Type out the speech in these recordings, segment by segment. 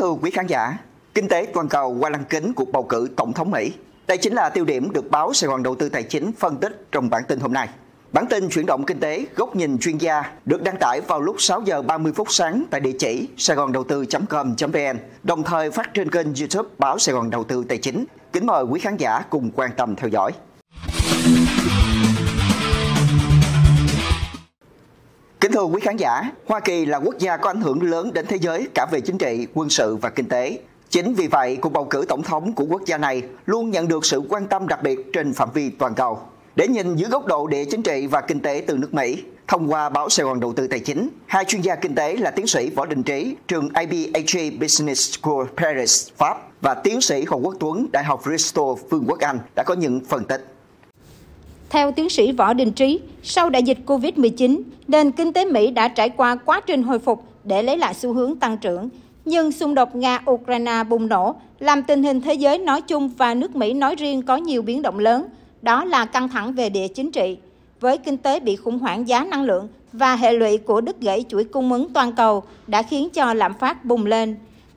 thưa quý khán giả, kinh tế toàn cầu qua lăng kính cuộc bầu cử tổng thống Mỹ. Đây chính là tiêu điểm được báo Sài Gòn Đầu Tư Tài Chính phân tích trong bản tin hôm nay. Bản tin chuyển động kinh tế góc nhìn chuyên gia được đăng tải vào lúc 6 giờ 30 phút sáng tại địa chỉ saigondautu.com.vn, đồng thời phát trên kênh YouTube báo Sài Gòn Đầu Tư Tài Chính. Kính mời quý khán giả cùng quan tâm theo dõi. Kính thưa quý khán giả, Hoa Kỳ là quốc gia có ảnh hưởng lớn đến thế giới cả về chính trị, quân sự và kinh tế. Chính vì vậy, cuộc bầu cử tổng thống của quốc gia này luôn nhận được sự quan tâm đặc biệt trên phạm vi toàn cầu. Để nhìn dưới góc độ địa chính trị và kinh tế từ nước Mỹ, thông qua báo Sài Gòn Đầu tư Tài chính, hai chuyên gia kinh tế là tiến sĩ Võ Đình Trí, trường IBH Business School Paris, Pháp và tiến sĩ Hồ Quốc Tuấn, Đại học Bristol, Vương quốc Anh đã có những phân tích. Theo tiến sĩ Võ Đình Trí, sau đại dịch COVID-19, nền kinh tế Mỹ đã trải qua quá trình hồi phục để lấy lại xu hướng tăng trưởng. Nhưng xung đột Nga-Ukraine bùng nổ, làm tình hình thế giới nói chung và nước Mỹ nói riêng có nhiều biến động lớn, đó là căng thẳng về địa chính trị. Với kinh tế bị khủng hoảng giá năng lượng và hệ lụy của đứt gãy chuỗi cung ứng toàn cầu đã khiến cho lạm phát bùng lên.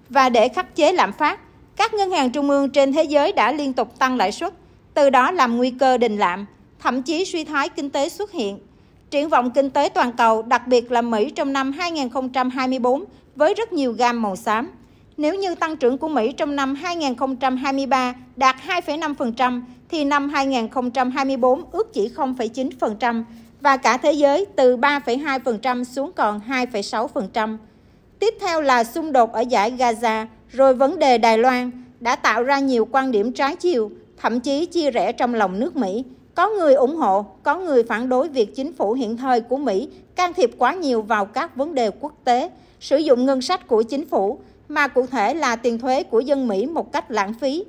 Và để khắc chế lạm phát, các ngân hàng trung ương trên thế giới đã liên tục tăng lãi suất, từ đó làm nguy cơ đình lạm, thậm chí suy thoái kinh tế xuất hiện. Triển vọng kinh tế toàn cầu, đặc biệt là Mỹ trong năm 2024, với rất nhiều gam màu xám. Nếu như tăng trưởng của Mỹ trong năm 2023 đạt 2,5%, thì năm 2024 ước chỉ 0,9% và cả thế giới từ 3,2% xuống còn 2,6%. Tiếp theo là xung đột ở giải Gaza, rồi vấn đề Đài Loan đã tạo ra nhiều quan điểm trái chiều, thậm chí chia rẽ trong lòng nước Mỹ. Có người ủng hộ, có người phản đối việc chính phủ hiện thời của Mỹ can thiệp quá nhiều vào các vấn đề quốc tế, sử dụng ngân sách của chính phủ, mà cụ thể là tiền thuế của dân Mỹ một cách lãng phí.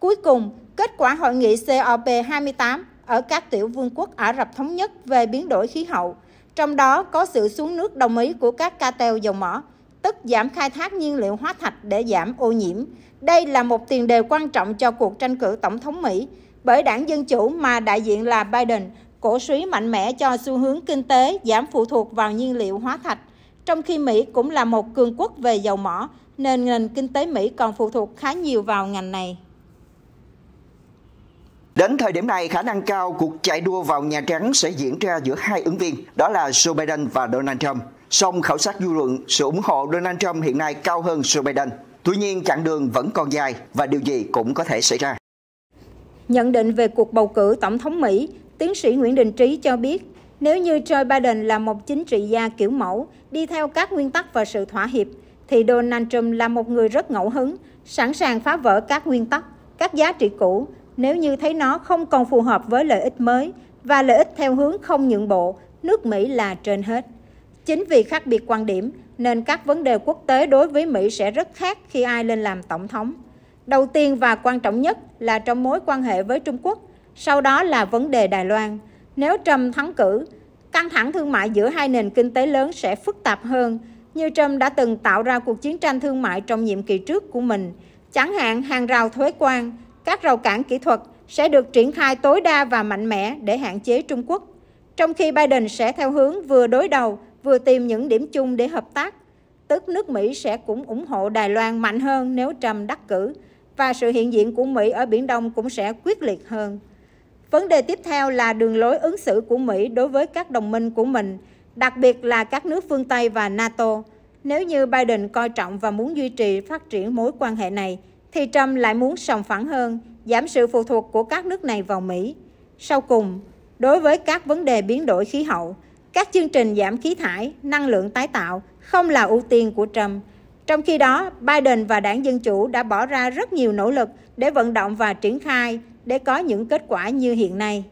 Cuối cùng, kết quả hội nghị COP28 ở các tiểu vương quốc Ả Rập Thống Nhất về biến đổi khí hậu, trong đó có sự xuống nước đồng ý của các cartel dầu mỏ, tức giảm khai thác nhiên liệu hóa thạch để giảm ô nhiễm. Đây là một tiền đề quan trọng cho cuộc tranh cử tổng thống Mỹ, bởi đảng Dân Chủ mà đại diện là Biden cổ suý mạnh mẽ cho xu hướng kinh tế giảm phụ thuộc vào nhiên liệu hóa thạch, trong khi Mỹ cũng là một cường quốc về dầu mỏ, nên nền kinh tế Mỹ còn phụ thuộc khá nhiều vào ngành này. Đến thời điểm này, khả năng cao cuộc chạy đua vào Nhà Trắng sẽ diễn ra giữa hai ứng viên, đó là Joe Biden và Donald Trump. Song khảo sát dư luận, sự ủng hộ Donald Trump hiện nay cao hơn Joe Biden. Tuy nhiên, chặng đường vẫn còn dài và điều gì cũng có thể xảy ra. Nhận định về cuộc bầu cử tổng thống Mỹ, tiến sĩ Nguyễn Đình Trí cho biết, nếu như Joe Biden là một chính trị gia kiểu mẫu, đi theo các nguyên tắc và sự thỏa hiệp, thì Donald Trump là một người rất ngẫu hứng, sẵn sàng phá vỡ các nguyên tắc, các giá trị cũ, nếu như thấy nó không còn phù hợp với lợi ích mới và lợi ích theo hướng không nhượng bộ, nước Mỹ là trên hết. Chính vì khác biệt quan điểm, nên các vấn đề quốc tế đối với Mỹ sẽ rất khác khi ai lên làm tổng thống. Đầu tiên và quan trọng nhất là trong mối quan hệ với Trung Quốc, sau đó là vấn đề Đài Loan. Nếu Trump thắng cử, căng thẳng thương mại giữa hai nền kinh tế lớn sẽ phức tạp hơn, như Trump đã từng tạo ra cuộc chiến tranh thương mại trong nhiệm kỳ trước của mình. Chẳng hạn hàng rào thuế quan, các rào cản kỹ thuật sẽ được triển khai tối đa và mạnh mẽ để hạn chế Trung Quốc, trong khi Biden sẽ theo hướng vừa đối đầu, vừa tìm những điểm chung để hợp tác. Tức nước Mỹ sẽ cũng ủng hộ Đài Loan mạnh hơn nếu Trump đắc cử, và sự hiện diện của Mỹ ở Biển Đông cũng sẽ quyết liệt hơn. Vấn đề tiếp theo là đường lối ứng xử của Mỹ đối với các đồng minh của mình, đặc biệt là các nước phương Tây và NATO. Nếu như Biden coi trọng và muốn duy trì phát triển mối quan hệ này, thì Trump lại muốn sòng phẳng hơn, giảm sự phụ thuộc của các nước này vào Mỹ. Sau cùng, đối với các vấn đề biến đổi khí hậu, các chương trình giảm khí thải, năng lượng tái tạo không là ưu tiên của Trump. Trong khi đó, Biden và đảng Dân Chủ đã bỏ ra rất nhiều nỗ lực để vận động và triển khai để có những kết quả như hiện nay.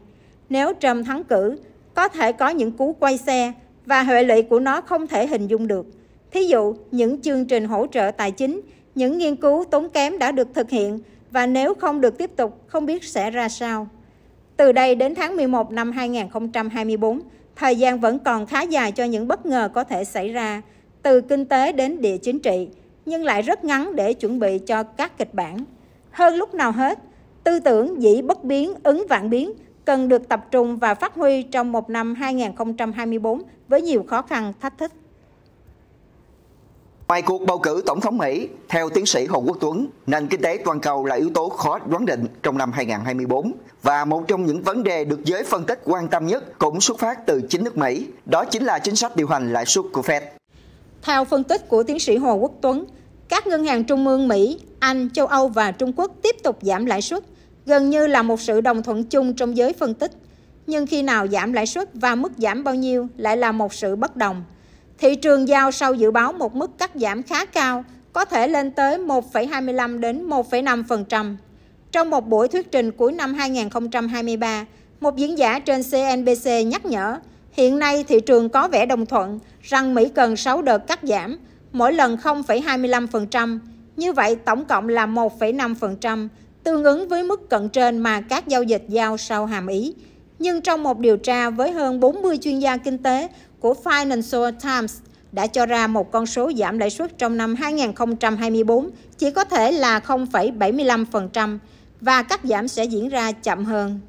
Nếu Trump thắng cử, có thể có những cú quay xe và hệ lụy của nó không thể hình dung được. Thí dụ, những chương trình hỗ trợ tài chính, những nghiên cứu tốn kém đã được thực hiện và nếu không được tiếp tục, không biết sẽ ra sao. Từ đây đến tháng 11 năm 2024, thời gian vẫn còn khá dài cho những bất ngờ có thể xảy ra, từ kinh tế đến địa chính trị, nhưng lại rất ngắn để chuẩn bị cho các kịch bản. Hơn lúc nào hết, tư tưởng dĩ bất biến, ứng vạn biến cần được tập trung và phát huy trong một năm 2024 với nhiều khó khăn, thách thức. Ngoài cuộc bầu cử tổng thống Mỹ, theo tiến sĩ Hồ Quốc Tuấn, nền kinh tế toàn cầu là yếu tố khó đoán định trong năm 2024. Và một trong những vấn đề được giới phân tích quan tâm nhất cũng xuất phát từ chính nước Mỹ, đó chính là chính sách điều hành lãi suất của Fed. Theo phân tích của tiến sĩ Hồ Quốc Tuấn, các ngân hàng trung ương Mỹ, Anh, châu Âu và Trung Quốc tiếp tục giảm lãi suất, gần như là một sự đồng thuận chung trong giới phân tích. Nhưng khi nào giảm lãi suất và mức giảm bao nhiêu lại là một sự bất đồng. Thị trường giao sau dự báo một mức cắt giảm khá cao, có thể lên tới 1,25 đến 1,5%. Trong một buổi thuyết trình cuối năm 2023, một diễn giả trên CNBC nhắc nhở, hiện nay thị trường có vẻ đồng thuận rằng Mỹ cần 6 đợt cắt giảm, mỗi lần 0,25%, như vậy tổng cộng là 1,5%, tương ứng với mức cận trên mà các giao dịch giao sau hàm ý. Nhưng trong một điều tra với hơn 40 chuyên gia kinh tế của Financial Times đã cho ra một con số giảm lãi suất trong năm 2024 chỉ có thể là 0,75% và cắt giảm sẽ diễn ra chậm hơn.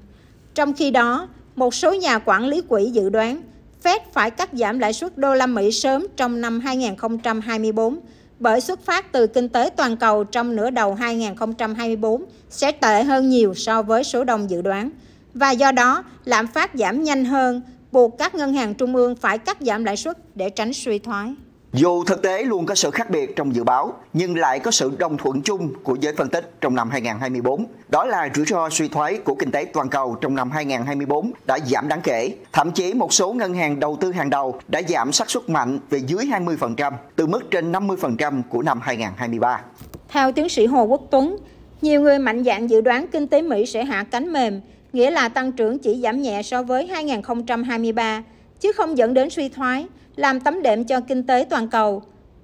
Trong khi đó, một số nhà quản lý quỹ dự đoán Fed phải cắt giảm lãi suất đô la Mỹ sớm trong năm 2024 bởi xuất phát từ kinh tế toàn cầu trong nửa đầu 2024 sẽ tệ hơn nhiều so với số đông dự đoán. Và do đó, lạm phát giảm nhanh hơn, buộc các ngân hàng trung ương phải cắt giảm lãi suất để tránh suy thoái. Dù thực tế luôn có sự khác biệt trong dự báo, nhưng lại có sự đồng thuận chung của giới phân tích trong năm 2024. Đó là rủi ro suy thoái của kinh tế toàn cầu trong năm 2024 đã giảm đáng kể. Thậm chí một số ngân hàng đầu tư hàng đầu đã giảm xác suất mạnh về dưới 20%, từ mức trên 50% của năm 2023. Theo tiến sĩ Hồ Quốc Tuấn, nhiều người mạnh dạn dự đoán kinh tế Mỹ sẽ hạ cánh mềm, nghĩa là tăng trưởng chỉ giảm nhẹ so với 2023, chứ không dẫn đến suy thoái, làm tấm đệm cho kinh tế toàn cầu.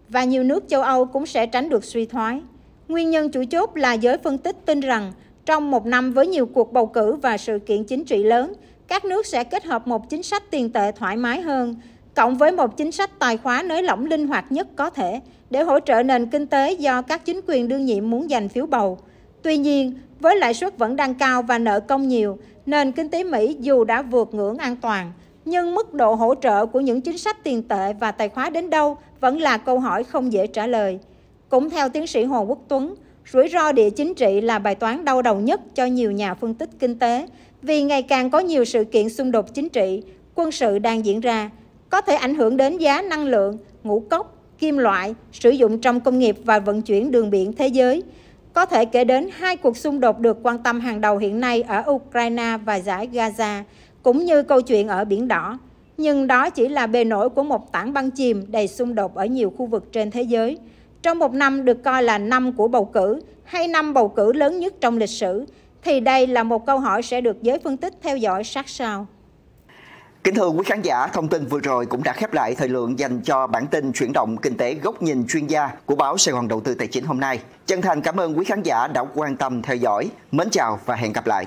Và nhiều nước châu Âu cũng sẽ tránh được suy thoái. Nguyên nhân chủ chốt là giới phân tích tin rằng, trong một năm với nhiều cuộc bầu cử và sự kiện chính trị lớn, các nước sẽ kết hợp một chính sách tiền tệ thoải mái hơn, cộng với một chính sách tài khóa nới lỏng linh hoạt nhất có thể, để hỗ trợ nền kinh tế do các chính quyền đương nhiệm muốn giành phiếu bầu. Tuy nhiên, với lãi suất vẫn đang cao và nợ công nhiều, nền kinh tế Mỹ dù đã vượt ngưỡng an toàn, nhưng mức độ hỗ trợ của những chính sách tiền tệ và tài khóa đến đâu vẫn là câu hỏi không dễ trả lời. Cũng theo tiến sĩ Hồ Quốc Tuấn, rủi ro địa chính trị là bài toán đau đầu nhất cho nhiều nhà phân tích kinh tế, vì ngày càng có nhiều sự kiện xung đột chính trị, quân sự đang diễn ra, có thể ảnh hưởng đến giá năng lượng, ngũ cốc, kim loại, sử dụng trong công nghiệp và vận chuyển đường biển thế giới. Có thể kể đến hai cuộc xung đột được quan tâm hàng đầu hiện nay ở Ukraine và dải Gaza, cũng như câu chuyện ở Biển Đỏ. Nhưng đó chỉ là bề nổi của một tảng băng chìm đầy xung đột ở nhiều khu vực trên thế giới. Trong một năm được coi là năm của bầu cử, hay năm bầu cử lớn nhất trong lịch sử, thì đây là một câu hỏi sẽ được giới phân tích theo dõi sát sao. Kính thưa quý khán giả, thông tin vừa rồi cũng đã khép lại thời lượng dành cho bản tin chuyển động kinh tế góc nhìn chuyên gia của báo Sài Gòn Đầu tư Tài chính hôm nay. Chân thành cảm ơn quý khán giả đã quan tâm theo dõi. Mến chào và hẹn gặp lại.